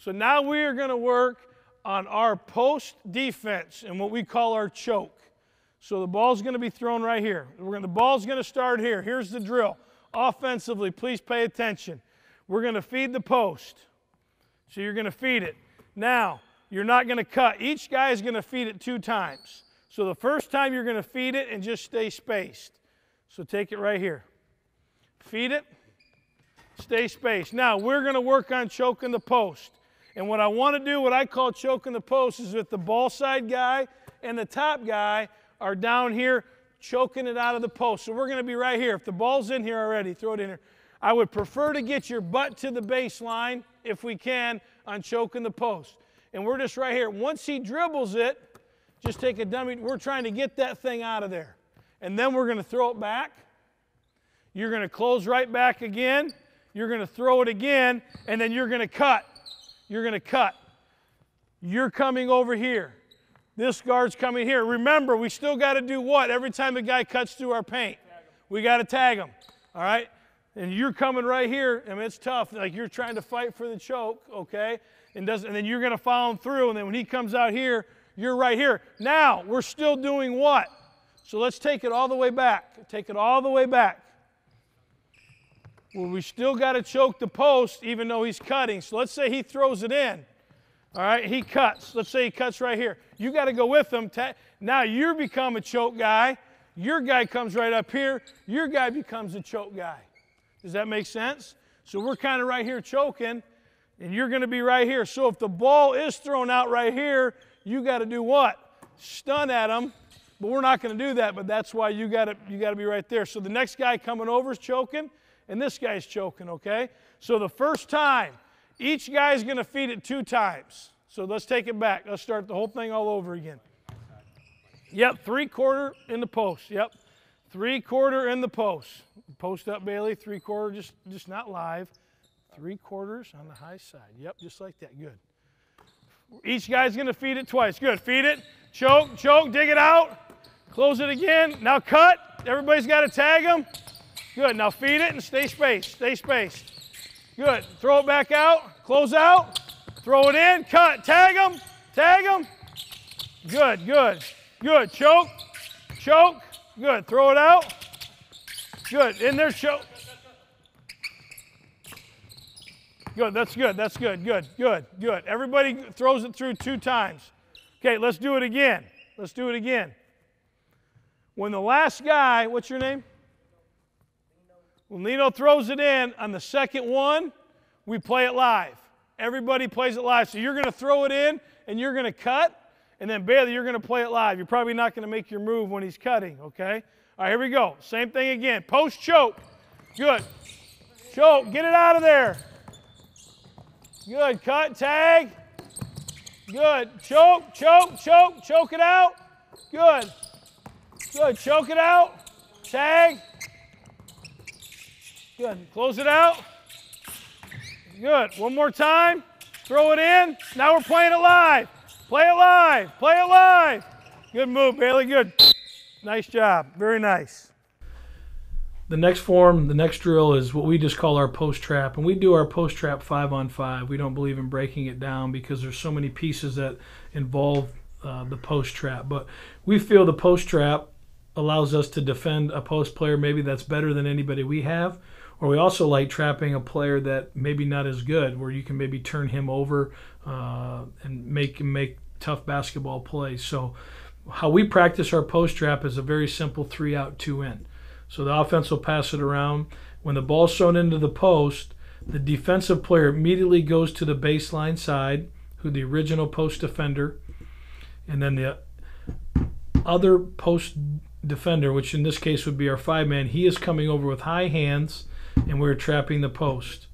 So now we are going to work on our post defense and what we call our choke. So the ball's going to be thrown right here. The ball's going to start here. Here's the drill. Offensively, please pay attention. We're going to feed the post. So you're going to feed it. Now, you're not going to cut. Each guy is going to feed it 2 times. So the first time you're going to feed it and just stay spaced. So take it right here. Feed it. Stay spaced. Now, we're going to work on choking the post. And what I want to do, what I call choking the post, is with the ball side guy and the top guy are down here choking it out of the post. So we're going to be right here. If the ball's in here already, throw it in here. I would prefer to get your butt to the baseline, if we can, on choking the post. And we're just right here. Once he dribbles it, just take a dummy. We're trying to get that thing out of there. And then we're going to throw it back. You're going to close right back again. You're going to throw it again, and then you're going to cut. You're going to cut. You're coming over here. This guard's coming here. Remember, we still got to do what? Every time a guy cuts through our paint, we got to tag him. All right? And you're coming right here. I mean, it's tough. Like, you're trying to fight for the choke, okay? And then you're going to follow him through, and then when he comes out here, you're right here. Now, we're still doing what? So let's take it all the way back. Take it all the way back. Well, we still got to choke the post even though he's cutting. So let's say he throws it in. All right, he cuts. Let's say he cuts right here. You got to go with him. Now you become a choke guy. Your guy comes right up here. Your guy becomes a choke guy. Does that make sense? So we're kind of right here choking, and you're going to be right here. So if the ball is thrown out right here, you got to do what? Stun at him. But we're not going to do that, but that's why you got to be right there. So the next guy coming over is choking. And this guy's choking, okay? So the first time, each guy's going to feed it 2 times. So let's take it back. Let's start the whole thing all over again. Yep, 3/4 in the post. Yep, 3/4 in the post. Post up, Bailey, 3/4, just not live. 3/4 on the high side. Yep, just like that. Good. Each guy's going to feed it twice. Good. Feed it. Choke, choke, dig it out. Close it again. Now cut. Everybody's got to tag them. Good, now feed it and stay spaced, stay spaced. Good, throw it back out, close out, throw it in, cut, tag them, tag them. Good, good, good, choke, choke, good, throw it out. Good, in there, choke. Good, that's good, that's good, good, good, good. Everybody throws it through 2 times. Okay, let's do it again, let's do it again. When the last guy, what's your name? When Lino throws it in, on the second one, we play it live. Everybody plays it live. So you're going to throw it in, and you're going to cut, and then Bailey, you're going to play it live. You're probably not going to make your move when he's cutting, okay? All right, here we go. Same thing again. Post choke. Good. Choke. Get it out of there. Good. Cut. Tag. Good. Choke. Choke. Choke. Choke it out. Good. Good. Choke it out. Tag. Good. Close it out. Good. One more time. Throw it in. Now we're playing it live. Play it live. Play it live. Good move, Bailey. Good. Nice job. Very nice. The next form, the next drill is what we just call our post trap. And we do our post trap 5-on-5. We don't believe in breaking it down because there's so many pieces that involve the post trap. But we feel the post trap allows us to defend a post player maybe that's better than anybody we have. Or we also like trapping a player that maybe not as good, where you can maybe turn him over and make tough basketball plays. So how we practice our post trap is a very simple 3-out, 2-in. So the offense will pass it around. When the ball's thrown into the post, the defensive player immediately goes to the baseline side, who the original post defender, and then the other post defender, which in this case would be our 5-man, he is coming over with high hands, and we're trapping the post.